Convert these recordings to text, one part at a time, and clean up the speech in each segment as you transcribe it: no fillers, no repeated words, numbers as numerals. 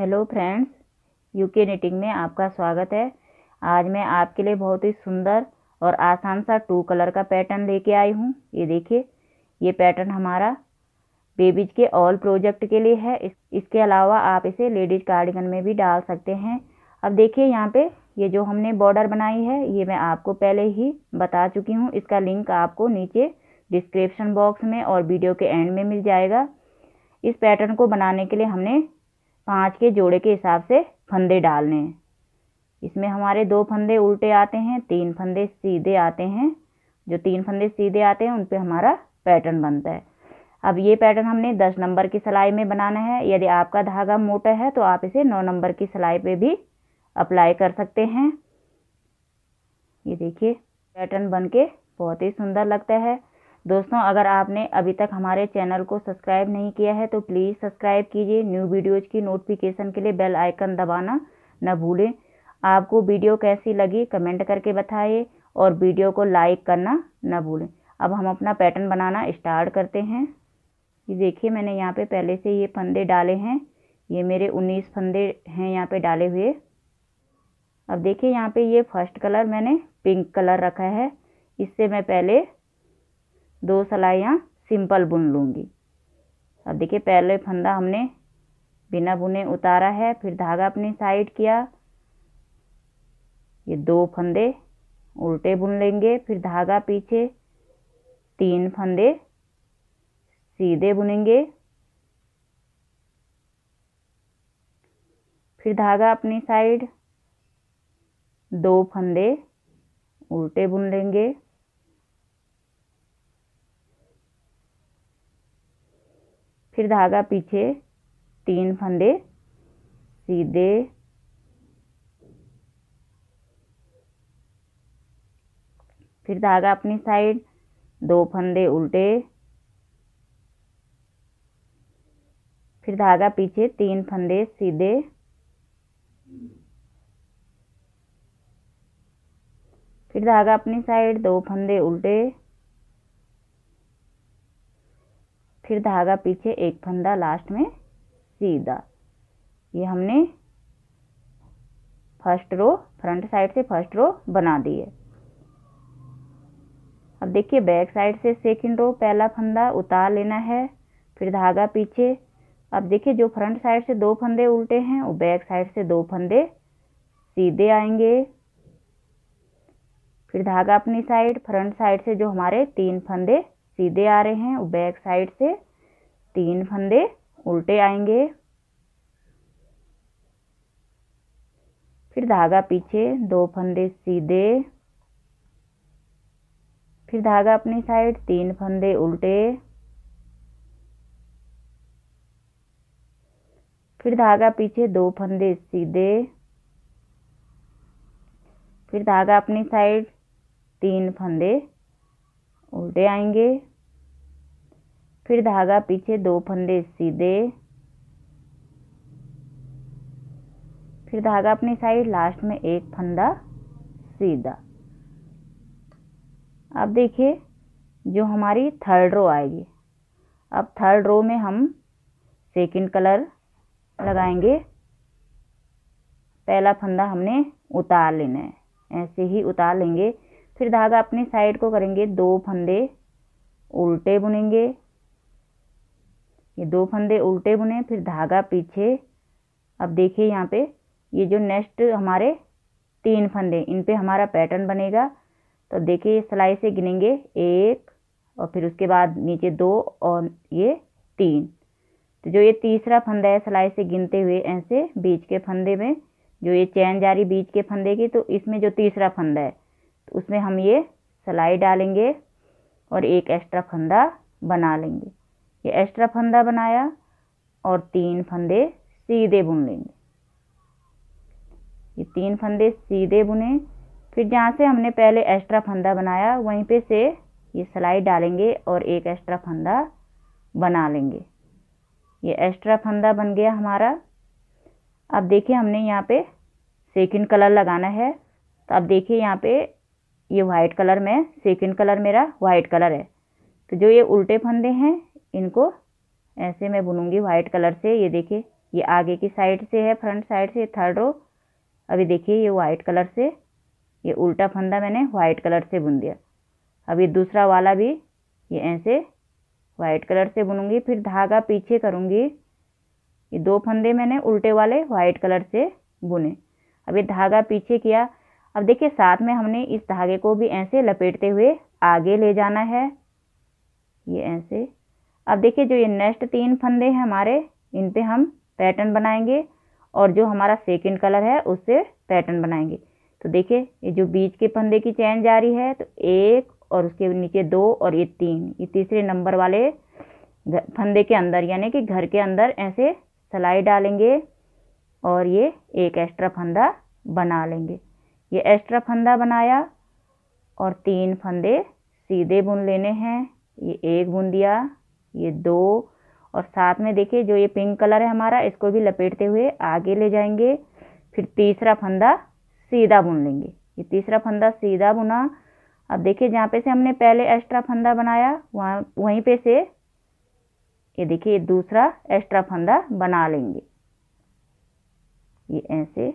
Hello friends, UK knitting में आपका स्वागत है। आज मैं आपके लिए बहुत ही सुंदर और आसान सा टू कलर का पैटर्न लेके आई हूँ। ये देखिए, ये पैटर्न हमारा बेबीज के ऑल प्रोजेक्ट के लिए है। इसके अलावा आप इसे लेडीज कार्डिगन में भी डाल सकते हैं। अब देखिए यहाँ पे ये जो हमने बॉर्डर बनाई है, ये मैं आपको पहले ही बता चुकी हूँ। इसका लिंक आपको नीचे डिस्क्रिप्शन बॉक्स में और वीडियो के एंड में मिल जाएगा। इस पैटर्न को बनाने के लिए हमने 5 के जोड़े के हिसाब से फंदे डालने हैं। इसमें हमारे 2 फंदे उल्टे आते हैं, 3 फंदे सीधे आते हैं। जो 3 फंदे सीधे आते हैं उन पे हमारा पैटर्न बनता है। अब ये पैटर्न हमने 10 नंबर की सिलाई में बनाना है। यदि आपका धागा मोटा है तो आप इसे 9 नंबर की सिलाई पे भी अप्लाई कर सकते हैं। ये देखिए, पैटर्न बनके बहुत ही सुंदर लगता है। दोस्तों, अगर आपने अभी तक हमारे चैनल को सब्सक्राइब नहीं किया है तो प्लीज़ सब्सक्राइब कीजिए। न्यू वीडियोज़ की नोटिफिकेशन के लिए बेल आइकन दबाना न भूलें। आपको वीडियो कैसी लगी कमेंट करके बताइए और वीडियो को लाइक करना न भूलें। अब हम अपना पैटर्न बनाना स्टार्ट करते हैं। ये देखिए, मैंने यहाँ पे पहले से ये फंदे डाले हैं। ये मेरे 19 फंदे हैं यहाँ पे डाले हुए। अब देखिए यहाँ पे ये फर्स्ट कलर मैंने पिंक कलर रखा है। इससे मैं पहले 2 सलाइयाँ सिंपल बुन लूँगी। अब देखिए, पहले फंदा हमने बिना बुने उतारा है, फिर धागा अपनी साइड किया। ये 2 फंदे उल्टे बुन लेंगे, फिर धागा पीछे, 3 फंदे सीधे बुनेंगे, फिर धागा अपनी साइड, 2 फंदे उल्टे बुन लेंगे, फिर धागा पीछे, 3 फंदे सीधे, फिर धागा अपनी साइड, 2 फंदे उल्टे, फिर धागा पीछे, 3 फंदे सीधे, फिर धागा अपनी साइड, 2 फंदे उल्टे, फिर धागा पीछे, 1 फंदा लास्ट में सीधा। ये हमने फर्स्ट रो, फ्रंट साइड से फर्स्ट रो बना दी है। अब देखिए, बैक साइड से सेकंड रो, पहला फंदा उतार लेना है, फिर धागा पीछे। अब देखिए, जो फ्रंट साइड से 2 फंदे उल्टे हैं वो बैक साइड से 2 फंदे सीधे आएंगे, फिर धागा अपनी साइड। फ्रंट साइड से जो हमारे 3 फंदे सीधे आ रहे हैं वो बैक साइड से 3 फंदे उल्टे आएंगे, फिर धागा पीछे, 2 फंदे सीधे, फिर धागा अपनी साइड, 3 फंदे उल्टे, फिर धागा पीछे, 2 फंदे सीधे, फिर धागा अपनी साइड, 3 फंदे उल्टे आएंगे, फिर धागा पीछे, 2 फंदे सीधे, फिर धागा अपनी साइड, लास्ट में 1 फंदा सीधा। अब देखिए, जो हमारी थर्ड रो आएगी। अब थर्ड रो में हम सेकंड कलर लगाएंगे। पहला फंदा हमने उतार लेना है, ऐसे ही उतार लेंगे, फिर धागा अपनी साइड को करेंगे, 2 फंदे उल्टे बुनेंगे। ये 2 फंदे उल्टे बुने, फिर धागा पीछे। अब देखिए यहाँ पे ये जो नेक्स्ट हमारे 3 फंदे, इन पे हमारा पैटर्न बनेगा। तो देखिए, ये सिलाई से गिनेंगे 1 और फिर उसके बाद नीचे 2 और ये 3। तो जो ये तीसरा फंदा है, सिलाई से गिनते हुए ऐसे बीच के फंदे में जो ये चैन जा रही बीच के फंदे की, तो इसमें जो तीसरा फंदा है तो उसमें हम ये सिलाई डालेंगे और एक एक्स्ट्रा फंदा बना लेंगे। ये एक्स्ट्रा फंदा बनाया और 3 फंदे सीधे बुन लेंगे। ये 3 फंदे सीधे बुने, फिर जहाँ से हमने पहले एक्स्ट्रा फंदा बनाया वहीं पे से ये सिलाई डालेंगे और एक एक्स्ट्रा फंदा बना लेंगे। ये एक्स्ट्रा फंदा बन गया हमारा। अब देखिए, हमने यहाँ पे सेकंड कलर लगाना है। तो अब देखिए यहाँ पे ये वाइट कलर में, सेकंड कलर मेरा वाइट कलर है। तो जो ये उल्टे फंदे हैं इनको ऐसे मैं बुनूंगी वाइट कलर से। ये देखिए, ये आगे की साइड से है, फ्रंट साइड से थर्ड रो। अभी देखिए ये वाइट कलर से, ये उल्टा फंदा मैंने वाइट कलर से बुन दिया। अभी दूसरा वाला भी ये ऐसे वाइट कलर से बुनूंगी, फिर धागा पीछे करूँगी। ये दो फंदे मैंने उल्टे वाले वाइट कलर से बुने। अभी धागा पीछे किया। अब देखिए साथ में हमने इस धागे को भी ऐसे लपेटते हुए आगे ले जाना है, ये ऐसे। अब देखिए जो ये नेक्स्ट तीन फंदे हैं हमारे, इन पे हम पैटर्न बनाएंगे और जो हमारा सेकंड कलर है उससे पैटर्न बनाएंगे। तो देखिए ये जो बीच के फंदे की चैन जा रही है, तो एक और उसके नीचे दो और ये तीन, ये तीसरे नंबर वाले फंदे के अंदर यानी कि घर के अंदर ऐसे सिलाई डालेंगे और ये एक एक्स्ट्रा फंदा बना लेंगे। ये एक्स्ट्रा फंदा बनाया और तीन फंदे सीधे बुन लेने हैं। ये एक बुन दिया, ये दो, और साथ में देखिए जो ये पिंक कलर है हमारा, इसको भी लपेटते हुए आगे ले जाएंगे। फिर तीसरा फंदा सीधा बुन लेंगे। ये तीसरा फंदा सीधा बुना। अब देखिए जहाँ पे से हमने पहले एक्स्ट्रा फंदा बनाया वहीं पे से ये देखिए दूसरा एक्स्ट्रा फंदा बना लेंगे, ये ऐसे।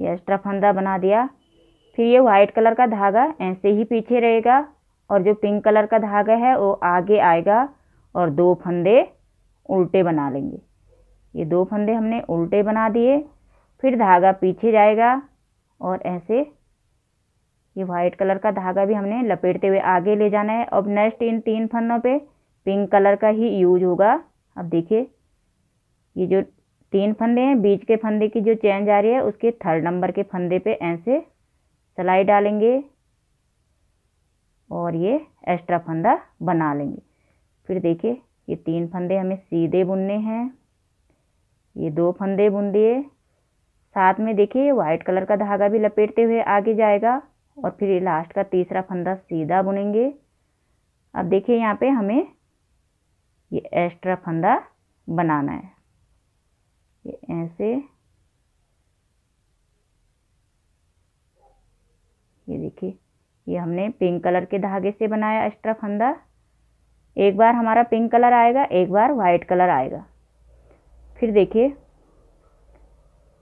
ये एक्स्ट्रा फंदा बना दिया। फिर ये वाइट कलर का धागा ऐसे ही पीछे रहेगा और जो पिंक कलर का धागा है वो आगे आएगा और दो फंदे उल्टे बना लेंगे। ये दो फंदे हमने उल्टे बना दिए। फिर धागा पीछे जाएगा और ऐसे ये वाइट कलर का धागा भी हमने लपेटते हुए आगे ले जाना है। अब नेक्स्ट इन तीन फंदों पे पिंक कलर का ही यूज होगा। अब देखिए ये जो तीन फंदे हैं, बीच के फंदे की जो चैन जा रही है उसके थर्ड नंबर के फंदे पे ऐसे सिलाई डालेंगे और ये एक्स्ट्रा फंदा बना लेंगे। फिर देखिए ये तीन फंदे हमें सीधे बुनने हैं, ये दो फंदे बुन दिए। साथ में देखिए वाइट कलर का धागा भी लपेटते हुए आगे जाएगा और फिर ये लास्ट का तीसरा फंदा सीधा बुनेंगे। अब देखिए यहाँ पे हमें ये एक्स्ट्रा फंदा बनाना है, ये ऐसे। ये देखिए ये हमने पिंक कलर के धागे से बनाया एक्स्ट्रा फंदा। एक बार हमारा पिंक कलर आएगा, एक बार वाइट कलर आएगा। फिर देखिए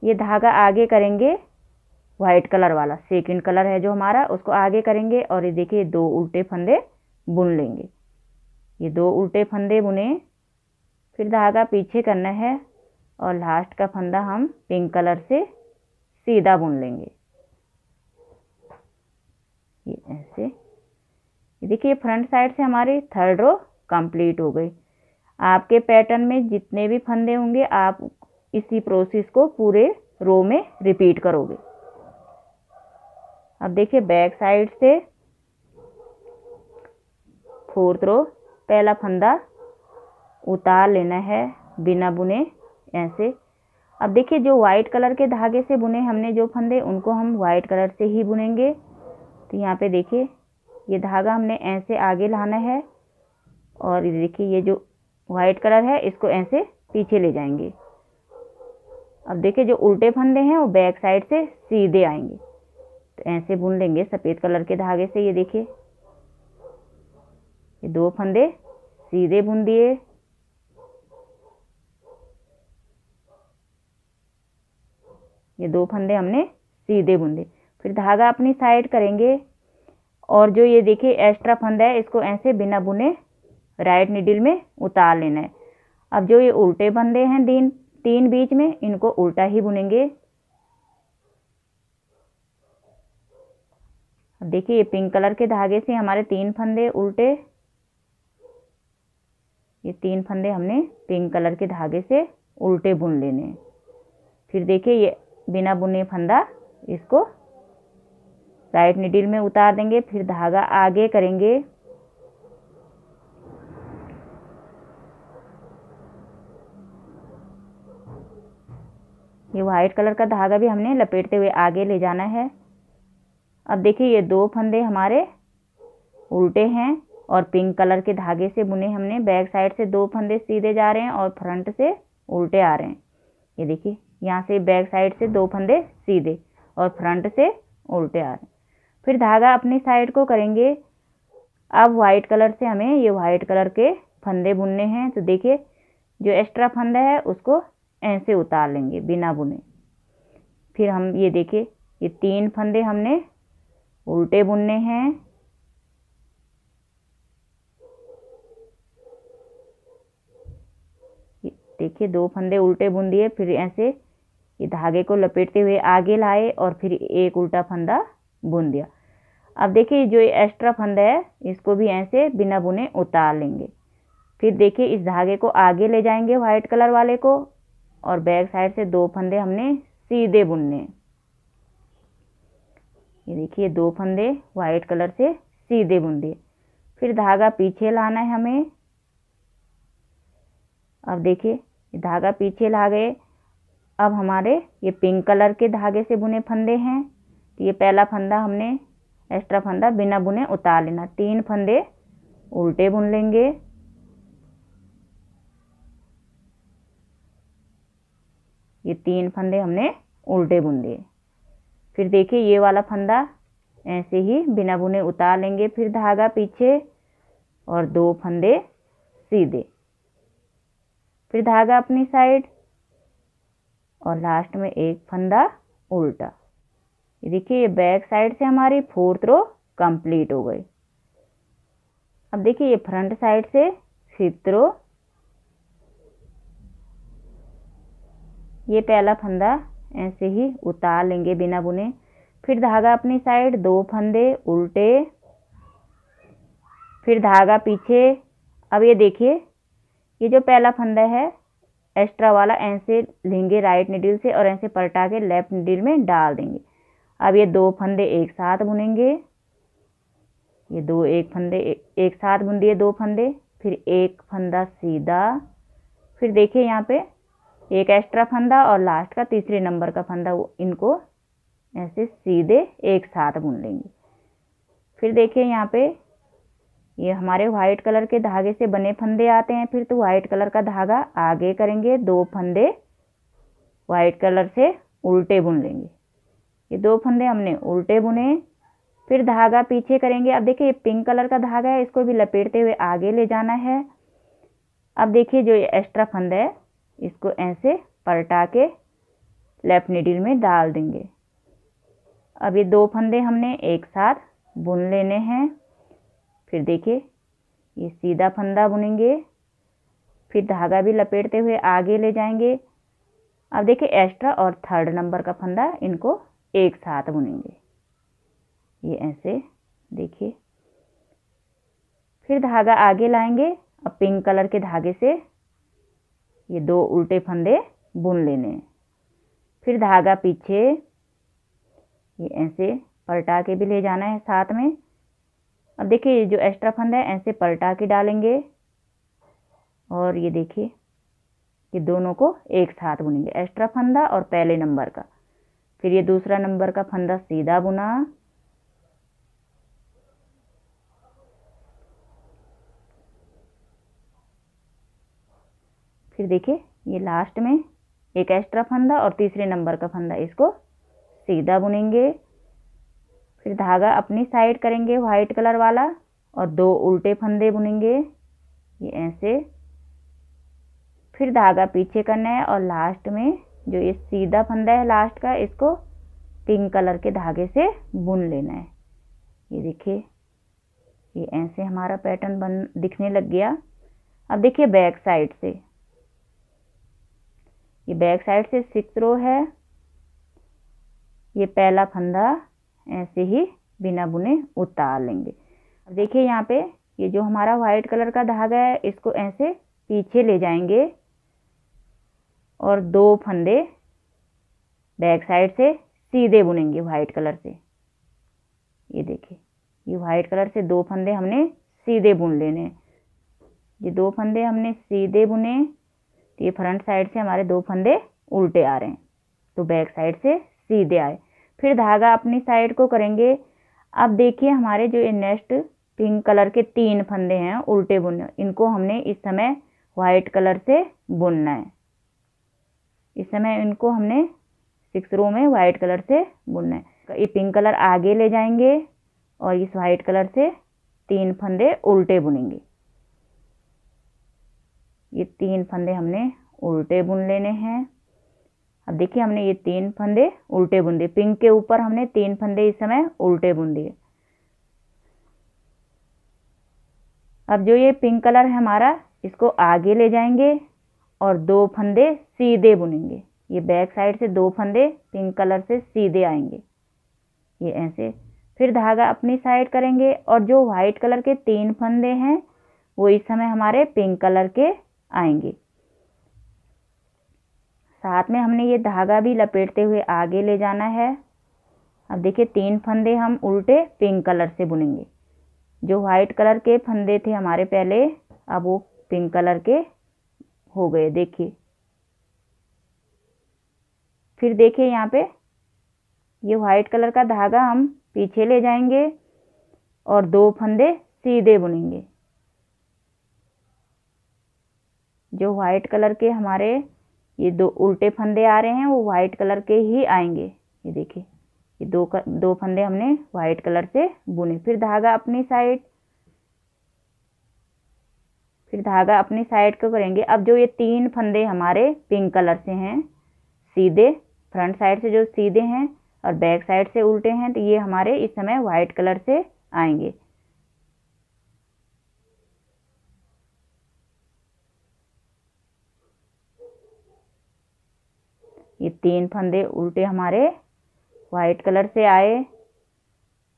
ये धागा आगे करेंगे, वाइट कलर वाला सेकंड कलर है जो हमारा, उसको आगे करेंगे और ये देखिए दो उल्टे फंदे बुन लेंगे। ये दो उल्टे फंदे बुने, फिर धागा पीछे करना है और लास्ट का फंदा हम पिंक कलर से सीधा बुन लेंगे, ये ऐसे। देखिए फ्रंट साइड से हमारी थर्ड रो कंप्लीट हो गई। आपके पैटर्न में जितने भी फंदे होंगे आप इसी प्रोसेस को पूरे रो में रिपीट करोगे। अब देखिए बैक साइड से फोर्थ रो पहला फंदा उतार लेना है बिना बुने, ऐसे। अब देखिए जो वाइट कलर के धागे से बुने हमने जो फंदे, उनको हम वाइट कलर से ही बुनेंगे। तो यहाँ पे देखिए ये धागा हमने ऐसे आगे लाना है और ये देखिए ये जो वाइट कलर है इसको ऐसे पीछे ले जाएंगे। अब देखिए जो उल्टे फंदे हैं वो बैक साइड से सीधे आएंगे, तो ऐसे बुन लेंगे सफ़ेद कलर के धागे से। ये देखिए ये दो फंदे सीधे बुन दिए, ये दो फंदे हमने सीधे बुन दिए। फिर धागा अपनी साइड करेंगे और जो ये देखिए एक्स्ट्रा फंदा है इसको ऐसे बिना बुने राइट निडल में उतार लेना है। अब जो ये उल्टे फंदे हैं तीन बीच में, इनको उल्टा ही बुनेंगे। अब देखिए ये पिंक कलर के धागे से हमारे तीन फंदे उल्टे, ये तीन फंदे हमने पिंक कलर के धागे से उल्टे बुन लेने हैं। फिर देखिए ये बिना बुने फंदा इसको राइट निडल में उतार देंगे। फिर धागा आगे करेंगे, ये वाइट कलर का धागा भी हमने लपेटते हुए आगे ले जाना है। अब देखिए ये दो फंदे हमारे उल्टे हैं और पिंक कलर के धागे से बुने हमने। बैक साइड से दो फंदे सीधे जा रहे हैं और फ्रंट से उल्टे आ रहे हैं। ये देखिए यहाँ से बैक साइड से दो फंदे सीधे और फ्रंट से उल्टे आ रहे हैं। फिर धागा अपनी साइड को करेंगे। अब वाइट कलर से हमें ये वाइट कलर के फंदे बुनने हैं, तो देखिए जो एक्स्ट्रा फंदा है उसको ऐसे उतार लेंगे बिना बुने। फिर हम ये देखिए ये 3 फंदे हमने उल्टे बुनने हैं। देखिए 2 फंदे उल्टे बुन दिए, फिर ऐसे ये धागे को लपेटते हुए आगे लाए और फिर एक उल्टा फंदा बुन दिया। अब देखिए जो ये एक्स्ट्रा फंदा है इसको भी ऐसे बिना बुने उतार लेंगे। फिर देखिए इस धागे को आगे ले जाएंगे वाइट कलर वाले को, और बैक साइड से 2 फंदे हमने सीधे बुनने। ये देखिए 2 फंदे वाइट कलर से सीधे बुन दिए। फिर धागा पीछे लाना है हमें। अब देखिए धागा पीछे ला गए। अब हमारे ये पिंक कलर के धागे से बुने फंदे हैं, तो ये पहला फंदा हमने एक्स्ट्रा फंदा बिना बुने उतार लेना। 3 फंदे उल्टे बुन लेंगे। ये 3 फंदे हमने उल्टे बुन दिए। फिर देखिए ये वाला फंदा ऐसे ही बिना बुने उतार लेंगे, फिर धागा पीछे और 2 फंदे सीधे, फिर धागा अपनी साइड और लास्ट में एक फंदा उल्टा। ये देखिए ये बैक साइड से हमारी 4th रो कंप्लीट हो गई। अब देखिए ये फ्रंट साइड से 5th रो। ये पहला फंदा ऐसे ही उतार लेंगे बिना बुने, फिर धागा अपनी साइड 2 फंदे उल्टे, फिर धागा पीछे। अब ये देखिए ये जो पहला फंदा है एक्स्ट्रा वाला ऐसे लेंगे राइट नीडल से और ऐसे पलटा के लेफ्ट नीडल में डाल देंगे। अब ये 2 फंदे एक साथ बुनेंगे। ये एक साथ बुन दिए 2 फंदे, फिर एक फंदा सीधा, फिर देखिए यहाँ पे एक एक्स्ट्रा फंदा और लास्ट का 3रे नंबर का फंदा, इनको ऐसे सीधे एक साथ बुन लेंगे। फिर देखिए यहाँ पे ये हमारे वाइट कलर के धागे से बने फंदे आते हैं, फिर तो वाइट कलर का धागा आगे करेंगे, 2 फंदे वाइट कलर से उल्टे बुन लेंगे। ये 2 फंदे हमने उल्टे बुने, फिर धागा पीछे करेंगे। अब देखिए ये पिंक कलर का धागा है, इसको भी लपेटते हुए आगे ले जाना है। अब देखिए जो ये एक्स्ट्रा फंदा है इसको ऐसे पलटा के लेफ्ट नीडल में डाल देंगे। अब ये 2 फंदे हमने एक साथ बुन लेने हैं। फिर देखिए ये सीधा फंदा बुनेंगे, फिर धागा भी लपेटते हुए आगे ले जाएंगे। अब देखिए एक्स्ट्रा और 3rd नंबर का फंदा, इनको एक साथ बुनेंगे। ये ऐसे देखिए, फिर धागा आगे लाएंगे। अब पिंक कलर के धागे से ये 2 उल्टे फंदे बुन लेने, फिर धागा पीछे, ये ऐसे पलटा के भी ले जाना है साथ में। अब देखिए ये जो एक्स्ट्रा फंदा है ऐसे पलटा के डालेंगे और ये देखिए ये दोनों को एक साथ बुनेंगे, एक्स्ट्रा फंदा और पहले नंबर का। फिर ये दूसरा नंबर का फंदा सीधा बुना, फिर देखिए ये लास्ट में एक एक्स्ट्रा फंदा और 3रे नंबर का फंदा, इसको सीधा बुनेंगे। फिर धागा अपनी साइड करेंगे वाइट कलर वाला और 2 उल्टे फंदे बुनेंगे। ये ऐसे, फिर धागा पीछे करना है और लास्ट में जो ये सीधा फंदा है लास्ट का, इसको पिंक कलर के धागे से बुन लेना है। ये देखिए ये ऐसे हमारा पैटर्न दिखने लग गया। अब देखिए बैक साइड से, ये बैक साइड से 6th रो है। ये पहला फंदा ऐसे ही बिना बुने उतार लेंगे। अब देखिए यहाँ पे ये जो हमारा वाइट कलर का धागा है इसको ऐसे पीछे ले जाएंगे और 2 फंदे बैक साइड से सीधे बुनेंगे वाइट कलर से। ये देखिए ये वाइट कलर से 2 फंदे हमने सीधे बुन लेने। ये 2 फंदे हमने सीधे बुने, तो ये फ्रंट साइड से हमारे 2 फंदे उल्टे आ रहे हैं, तो बैक साइड से सीधे आए। फिर धागा अपनी साइड को करेंगे। अब देखिए हमारे जो ये नेक्स्ट पिंक कलर के 3 फंदे हैं उल्टे बुनने, इनको हमने इस समय वाइट कलर से बुनना है। इस समय इनको हमने 6 रो में वाइट कलर से बुनना है। ये पिंक कलर आगे ले जाएंगे और इस वाइट कलर से 3 फंदे उल्टे बुनेंगे। तीन फंदे हमने उल्टे बुन लेने हैं। अब देखिए हमने ये तीन फंदे उल्टे बुन दिए, पिंक के ऊपर हमने तीन फंदे इस समय उल्टे बुन दिए। अब जो ये पिंक कलर है हमारा, इसको आगे ले जाएंगे और दो फंदे सीधे बुनेंगे। ये बैक साइड से दो फंदे पिंक कलर से सीधे आएंगे, ये ऐसे। फिर धागा अपनी साइड करेंगे और जो वाइट कलर के तीन फंदे हैं वो इस समय हमारे पिंक कलर के आएंगे। साथ में हमने ये धागा भी लपेटते हुए आगे ले जाना है। अब देखिए तीन फंदे हम उल्टे पिंक कलर से बुनेंगे। जो वाइट कलर के फंदे थे हमारे पहले, अब वो पिंक कलर के हो गए। देखिए फिर देखिए यहाँ पे ये वाइट कलर का धागा हम पीछे ले जाएंगे और दो फंदे सीधे बुनेंगे। जो वाइट कलर के हमारे ये दो उल्टे फंदे आ रहे हैं वो वाइट कलर के ही आएंगे। ये देखिए ये दो फंदे हमने वाइट कलर से बुने। फिर धागा अपनी साइड को करेंगे। अब जो ये तीन फंदे हमारे पिंक कलर से हैं सीधे, फ्रंट साइड से जो सीधे हैं और बैक साइड से उल्टे हैं, तो ये हमारे इस समय वाइट कलर से आएंगे। ये तीन फंदे उल्टे हमारे वाइट कलर से आए।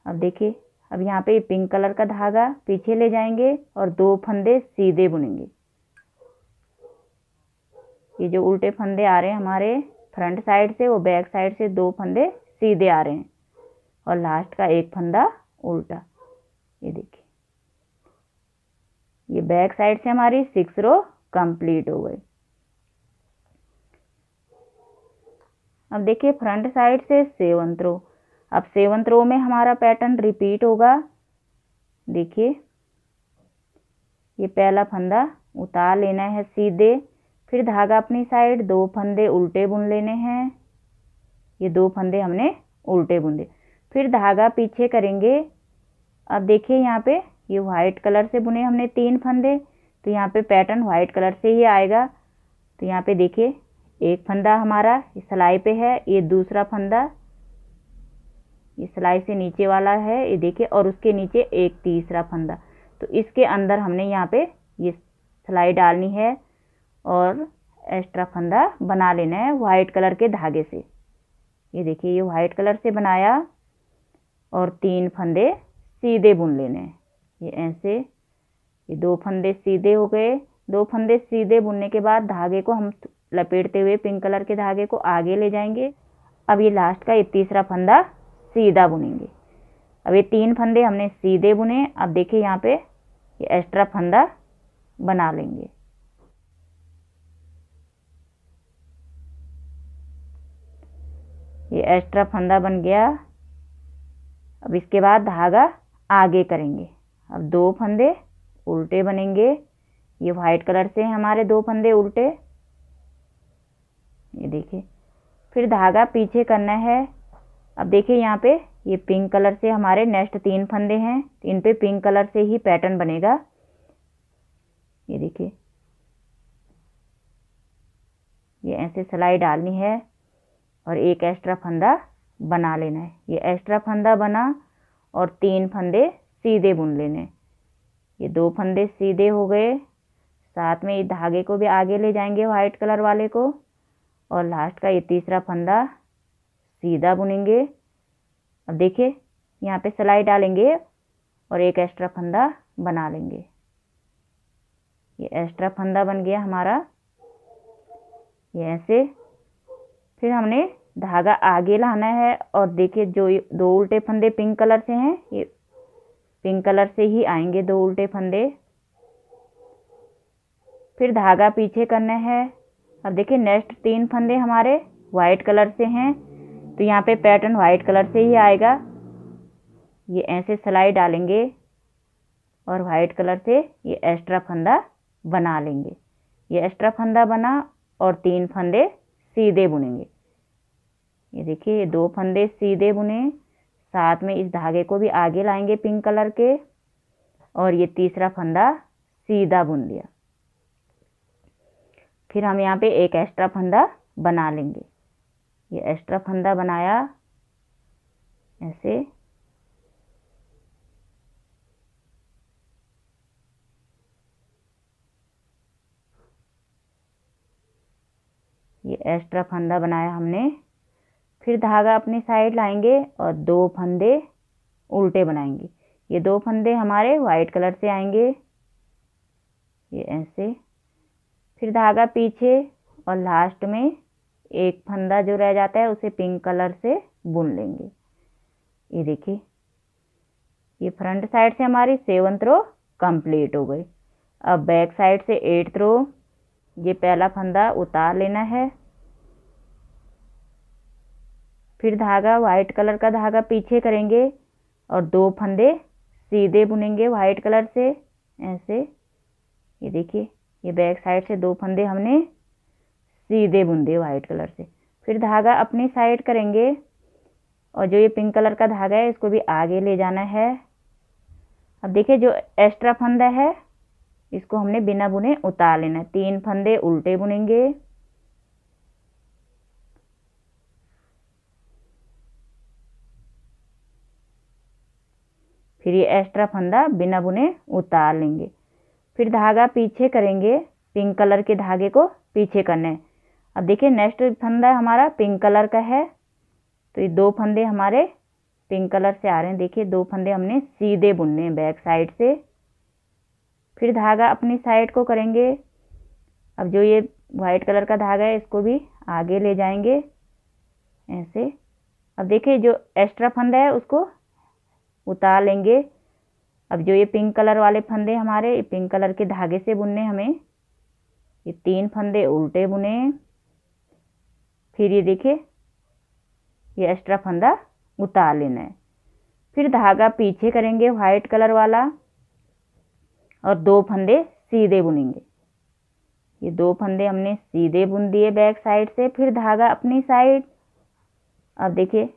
अब देखिए अब यहाँ पे पिंक कलर का धागा पीछे ले जाएंगे और दो फंदे सीधे बुनेंगे। ये जो उल्टे फंदे आ रहे हैं हमारे फ्रंट साइड से, वो बैक साइड से दो फंदे सीधे आ रहे हैं और लास्ट का एक फंदा उल्टा। ये देखिए ये बैक साइड से हमारी 6 रो कंप्लीट हो गई। अब देखिए फ्रंट साइड से 7th रो। अब 7th रो में हमारा पैटर्न रिपीट होगा। देखिए ये पहला फंदा उतार लेना है सीधे, फिर धागा अपनी साइड, दो फंदे उल्टे बुन लेने हैं। ये दो फंदे हमने उल्टे बुन दिए, फिर धागा पीछे करेंगे। अब देखिए यहाँ पे ये वाइट कलर से बुने हमने तीन फंदे, तो यहाँ पे पैटर्न वाइट कलर से ही आएगा। तो यहाँ पे देखिए एक फंदा हमारा सिलाई पे है, ये दूसरा फंदा ये सिलाई से नीचे वाला है, ये देखिए, और उसके नीचे एक तीसरा फंदा। तो इसके अंदर हमने यहाँ पे ये सिलाई डालनी है और एक्स्ट्रा फंदा बना लेना है वाइट कलर के धागे से। ये देखिए ये वाइट कलर से बनाया और तीन फंदे सीधे बुन लेने हैं, ये ऐसे। ये दो फंदे सीधे हो गए। दो फंदे सीधे बुनने के बाद धागे को हम लपेटते हुए पिंक कलर के धागे को आगे ले जाएंगे। अब ये लास्ट का ये तीसरा फंदा सीधा बुनेंगे। अब ये तीन फंदे हमने सीधे बुने। अब देखिए यहाँ पे ये एक्स्ट्रा फंदा बना लेंगे। ये एक्स्ट्रा फंदा बन गया। अब इसके बाद धागा आगे करेंगे। अब दो फंदे उल्टे बनेंगे। ये वाइट कलर से हमारे दो फंदे उल्टे, ये देखिए। फिर धागा पीछे करना है। अब देखिए यहाँ पे ये पिंक कलर से हमारे नेक्स्ट तीन फंदे हैं, इन पे पिंक कलर से ही पैटर्न बनेगा। ये देखिए ये ऐसे सिलाई डालनी है और एक एक्स्ट्रा फंदा बना लेना है। ये एक्स्ट्रा फंदा बना और तीन फंदे सीधे बुन लेने। ये दो फंदे सीधे हो गए। साथ में ये धागे को भी आगे ले जाएंगे वाइट कलर वाले को और लास्ट का ये तीसरा फंदा सीधा बुनेंगे। अब देखिए यहाँ पे सिलाई डालेंगे और एक एक्स्ट्रा फंदा बना लेंगे। ये एक्स्ट्रा फंदा बन गया हमारा, ये ऐसे। फिर हमने धागा आगे लाना है और देखिए जो दो उल्टे फंदे पिंक कलर से हैं, ये पिंक कलर से ही आएंगे दो उल्टे फंदे। फिर धागा पीछे करना है। अब देखिए नेक्स्ट तीन फंदे हमारे वाइट कलर से हैं, तो यहाँ पे पैटर्न वाइट कलर से ही आएगा। ये ऐसे सिलाई डालेंगे और वाइट कलर से ये एक्स्ट्रा फंदा बना लेंगे। ये एक्स्ट्रा फंदा बना और तीन फंदे सीधे बुनेंगे। ये देखिए ये दो फंदे सीधे बुने। साथ में इस धागे को भी आगे लाएंगे पिंक कलर के और ये तीसरा फंदा सीधा बुन लिया। फिर हम यहाँ पे एक एक्स्ट्रा फंदा बना लेंगे। ये एक्स्ट्रा फंदा बनाया ऐसे, ये एक्स्ट्रा फंदा बनाया हमने। फिर धागा अपनी साइड लाएंगे और दो फंदे उल्टे बनाएंगे। ये दो फंदे हमारे वाइट कलर से आएंगे, ये ऐसे। फिर धागा पीछे और लास्ट में एक फंदा जो रह जाता है उसे पिंक कलर से बुन लेंगे। ये देखिए, ये फ्रंट साइड से हमारी 7 थ्रो कंप्लीट हो गई। अब बैक साइड से 8 थ्रो, ये पहला फंदा उतार लेना है। फिर धागा, वाइट कलर का धागा पीछे करेंगे और दो फंदे सीधे बुनेंगे वाइट कलर से, ऐसे। ये देखिए, ये बैक साइड से दो फंदे हमने सीधे बुन दिए वाइट कलर से। फिर धागा अपनी साइड करेंगे और जो ये पिंक कलर का धागा है इसको भी आगे ले जाना है। अब देखिए, जो एक्स्ट्रा फंदा है इसको हमने बिना बुने उतार लेना है। 3 फंदे उल्टे बुनेंगे, फिर ये एक्स्ट्रा फंदा बिना बुने उतार लेंगे। फिर धागा पीछे करेंगे, पिंक कलर के धागे को पीछे करना है। अब देखिए, नेक्स्ट फंदा हमारा पिंक कलर का है, तो ये दो फंदे हमारे पिंक कलर से आ रहे हैं। देखिए, दो फंदे हमने सीधे बुनने हैं बैक साइड से। फिर धागा अपनी साइड को करेंगे। अब जो ये वाइट कलर का धागा है इसको भी आगे ले जाएंगे, ऐसे। अब देखिए, जो एक्स्ट्रा फंदा है उसको उतार लेंगे। अब जो ये पिंक कलर वाले फंदे हमारे पिंक कलर के धागे से बुनने हमें, ये 3 फंदे उल्टे बुने। फिर ये देखिए, ये एक्स्ट्रा फंदा उतार लेना है। फिर धागा पीछे करेंगे वाइट कलर वाला और दो फंदे सीधे बुनेंगे। ये दो फंदे हमने सीधे बुन दिए बैक साइड से। फिर धागा अपनी साइड। अब देखिए,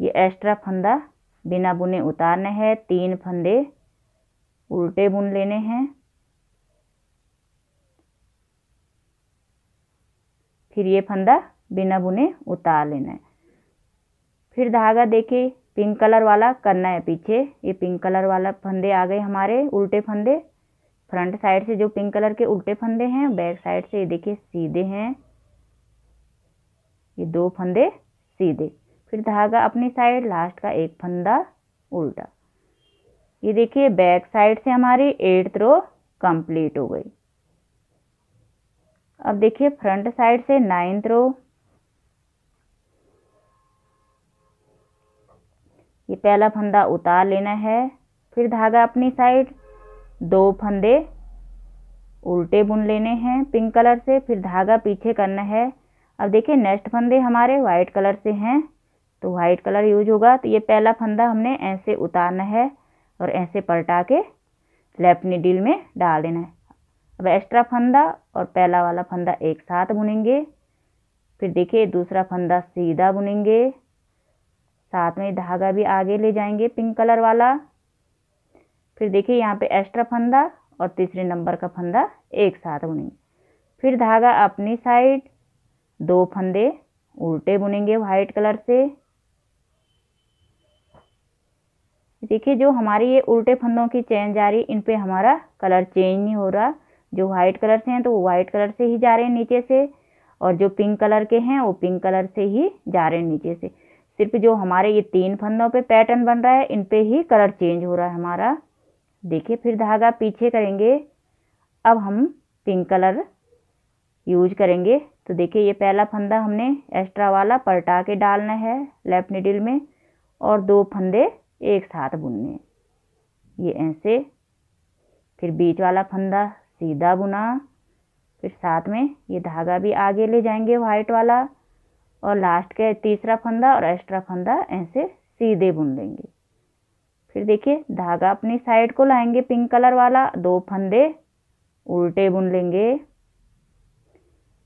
ये एक्स्ट्रा फंदा बिना बुने उतारना है, 3 फंदे उल्टे बुन लेने हैं। फिर ये फंदा बिना बुने उतार लेना है। फिर धागा देखिए पिंक कलर वाला करना है पीछे। ये पिंक कलर वाला फंदे आ गए हमारे उल्टे फंदे। फ्रंट साइड से जो पिंक कलर के उल्टे फंदे हैं बैक साइड से, ये देखिए सीधे हैं, ये 2 फंदे सीधे। फिर धागा अपनी साइड, लास्ट का एक फंदा उल्टा। ये देखिए, बैक साइड से हमारी 8 थ्रो कंप्लीट हो गई। अब देखिए, फ्रंट साइड से 9 थ्रो। ये पहला फंदा उतार लेना है। फिर धागा अपनी साइड, 2 फंदे उल्टे बुन लेने हैं पिंक कलर से। फिर धागा पीछे करना है। अब देखिए, नेक्स्ट फंदे हमारे वाइट कलर से हैं तो वाइट कलर यूज होगा। तो ये पहला फंदा हमने ऐसे उतारना है और ऐसे पलटा के लेफ्ट नीडल में डाल देना है। अब एक्स्ट्रा फंदा और पहला वाला फंदा एक साथ बुनेंगे। फिर देखिए, दूसरा फंदा सीधा बुनेंगे, साथ में धागा भी आगे ले जाएंगे पिंक कलर वाला। फिर देखिए, यहाँ पे एक्स्ट्रा फंदा और तीसरे नंबर का फंदा एक साथ बुनेंगे। फिर धागा अपनी साइड, 2 फंदे उल्टे बुनेंगे वाइट कलर से। देखिए, जो हमारी ये उल्टे फंदों की चेन जा रही, इन पे हमारा कलर चेंज नहीं हो रहा। जो वाइट कलर से हैं तो वो वाइट कलर से ही जा रहे हैं नीचे से, और जो पिंक कलर के हैं वो पिंक कलर से ही जा रहे हैं नीचे से। सिर्फ जो हमारे ये 3 फंदों पे पैटर्न बन रहा है इन पे ही कलर चेंज हो रहा है हमारा। देखिए, फिर धागा पीछे करेंगे। अब हम पिंक कलर यूज करेंगे। तो देखिए, ये पहला फंदा हमने एक्स्ट्रा वाला पलटा के डालना है लेफ्ट नीडल में और 2 फंदे एक साथ बुनने, ये ऐसे। फिर बीच वाला फंदा सीधा बुना। फिर साथ में ये धागा भी आगे ले जाएंगे वाइट वाला, और लास्ट के तीसरा फंदा और एक्स्ट्रा फंदा ऐसे सीधे बुन लेंगे। फिर देखिए, धागा अपनी साइड को लाएंगे पिंक कलर वाला, 2 फंदे उल्टे बुन लेंगे।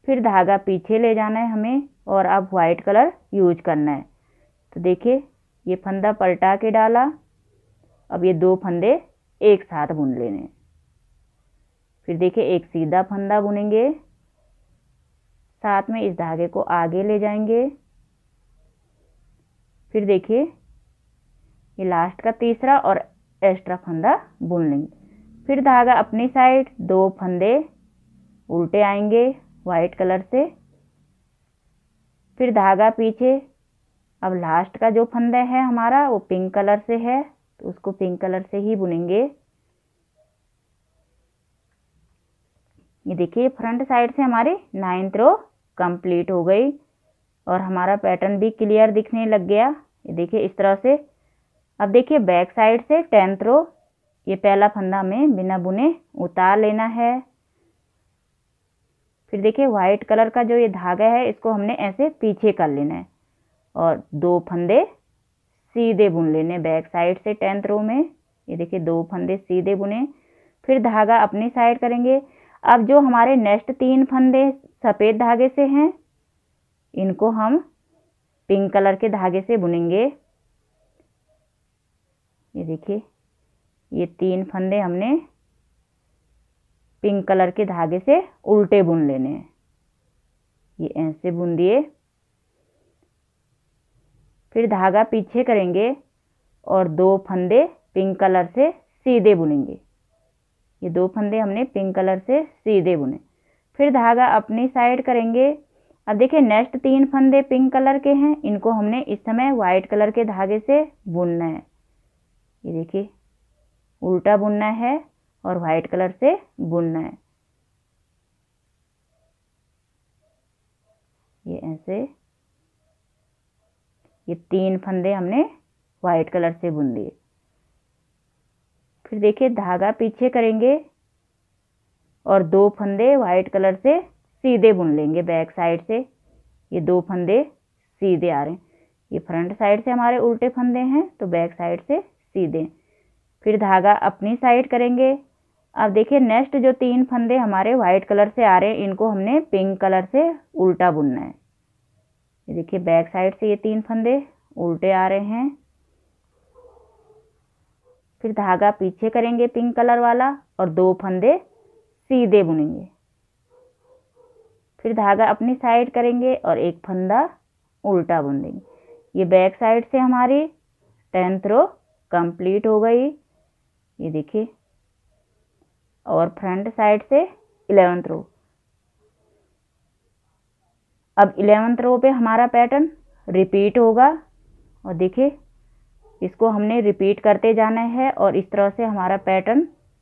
फिर धागा पीछे ले जाना है हमें और अब वाइट कलर यूज करना है। तो देखिए, ये फंदा पलटा के डाला। अब ये 2 फंदे एक साथ बुन लेने। फिर देखिए एक सीधा फंदा बुनेंगे, साथ में इस धागे को आगे ले जाएंगे। फिर देखिए ये लास्ट का तीसरा और एक्स्ट्रा फंदा बुन लेंगे। फिर धागा अपनी साइड, दो फंदे उल्टे आएंगे वाइट कलर से, फिर धागा पीछे। अब लास्ट का जो फंदा है हमारा वो पिंक कलर से है, तो उसको पिंक कलर से ही बुनेंगे। ये देखिए फ्रंट साइड से हमारी 9th रो कंप्लीट हो गई और हमारा पैटर्न भी क्लियर दिखने लग गया। ये देखिए इस तरह से। अब देखिए बैक साइड से 10th रो, ये पहला फंदा हमें बिना बुने उतार लेना है। फिर देखिए वाइट कलर का जो ये धागा है इसको हमने ऐसे पीछे कर लेना है और दो फंदे सीधे बुन लेने बैक साइड से 10th रो में। ये देखिए दो फंदे सीधे बुने, फिर धागा अपनी साइड करेंगे। अब जो हमारे नेक्स्ट तीन फंदे सफ़ेद धागे से हैं इनको हम पिंक कलर के धागे से बुनेंगे। ये देखिए ये तीन फंदे हमने पिंक कलर के धागे से उल्टे बुन लेने हैं। ये ऐसे बुन दिए, फिर धागा पीछे करेंगे और दो फंदे पिंक कलर से सीधे बुनेंगे। ये दो फंदे हमने पिंक कलर से सीधे बुने, फिर धागा अपनी साइड करेंगे। अब देखिए नेक्स्ट तीन फंदे पिंक कलर के हैं, इनको हमने इस समय वाइट कलर के धागे से बुनना है। ये देखिए उल्टा बुनना है और वाइट कलर से बुनना है। ये ऐसे ये तीन फंदे हमने वाइट कलर से बुन दिए, फिर देखिए धागा पीछे करेंगे और दो फंदे वाइट कलर से सीधे बुन लेंगे बैक साइड से। ये दो फंदे सीधे आ रहे हैं, ये फ्रंट साइड से हमारे उल्टे फंदे हैं तो बैक साइड से सीधे। फिर धागा अपनी साइड करेंगे। अब देखिए नेक्स्ट जो तीन फंदे हमारे वाइट कलर से आ रहे हैं इनको हमने पिंक कलर से उल्टा बुनना है। ये देखिए बैक साइड से ये तीन फंदे उल्टे आ रहे हैं, फिर धागा पीछे करेंगे पिंक कलर वाला और दो फंदे सीधे बुनेंगे। फिर धागा अपनी साइड करेंगे और एक फंदा उल्टा बुन देंगे। ये बैक साइड से हमारी 10th रो कंप्लीट हो गई। ये देखिए और फ्रंट साइड से 11th रो। अब 11th रो पे हमारा पैटर्न रिपीट होगा और देखिए इसको हमने रिपीट करते जाना है और इस तरह से हमारा पैटर्न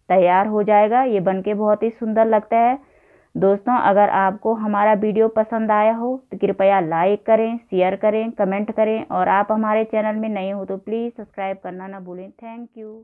तैयार हो जाएगा। ये बनके बहुत ही सुंदर लगता है। दोस्तों अगर आपको हमारा वीडियो पसंद आया हो तो कृपया लाइक करें, शेयर करें, कमेंट करें और आप हमारे चैनल में नए हो तो प्लीज़ सब्सक्राइब करना ना भूलें। Thank you.